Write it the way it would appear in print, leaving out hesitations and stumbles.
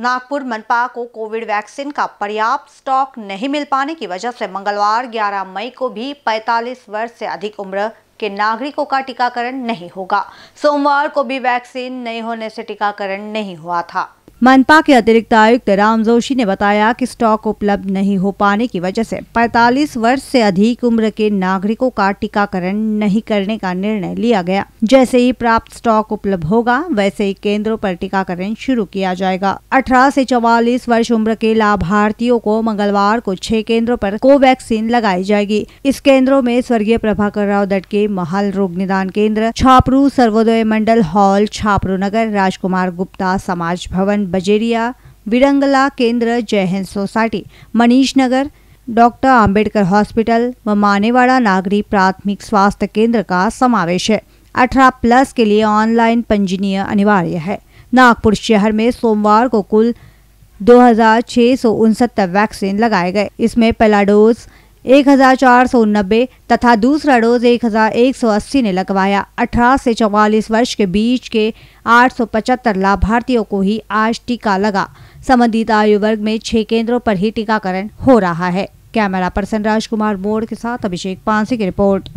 नागपुर मनपा को Covid vaccine का पर्याप्त स्टॉक नहीं मिल पाने की वजह से मंगलवार 11 मई को भी 45 वर्ष से अधिक उम्र के नागरिकों का टीकाकरण नहीं होगा। सोमवार को भी वैक्सीन नहीं होने से टीकाकरण नहीं हुआ था। मनपा के अतिरिक्त आयुक्त राम जोशी ने बताया कि स्टॉक उपलब्ध नहीं हो पाने की वजह से 45 वर्ष से अधिक उम्र के नागरिकों का टीकाकरण नहीं करने का निर्णय लिया गया। जैसे ही प्राप्त स्टॉक उपलब्ध होगा वैसे ही केंद्रों पर टीकाकरण शुरू किया जाएगा। 18 से 44 वर्ष उम्र के लाभार्थियों को मंगलवार को 6 केंद्रों पर कोवैक्सीन लगाई जाएगी। इस केंद्रों में स्वर्गीय प्रभाकर राव दत्त के महल रोग निदान केंद्र, छापरू, सर्वोदय मंडल हॉल, छापरू नगर, राजकुमार गुप्ता समाज भवन बजेरिया, विरंगला केंद्र, Jai Hind society, Manish Nagar, doctor Ambedkar hospital व मानेवाड़ा नागरी प्राथमिक स्वास्थ्य केंद्र का समावेश है। 18+ के लिए ऑनलाइन पंजीयन अनिवार्य है। नागपुर शहर में सोमवार को कुल 2669 वैक्सीन लगाए गए। इसमें पहला डोज 1490 तथा दूसरा डोज 1180 ने लगवाया। 18 से 44 वर्ष के बीच के 875 लाभार्थियों को ही आज टीका लगा। संबंधित आयु वर्ग में 6 केंद्रों पर ही टीकाकरण हो रहा है। कैमरा पर्सन राज कुमार मोड़ के साथ अभिषेक पांसी की रिपोर्ट।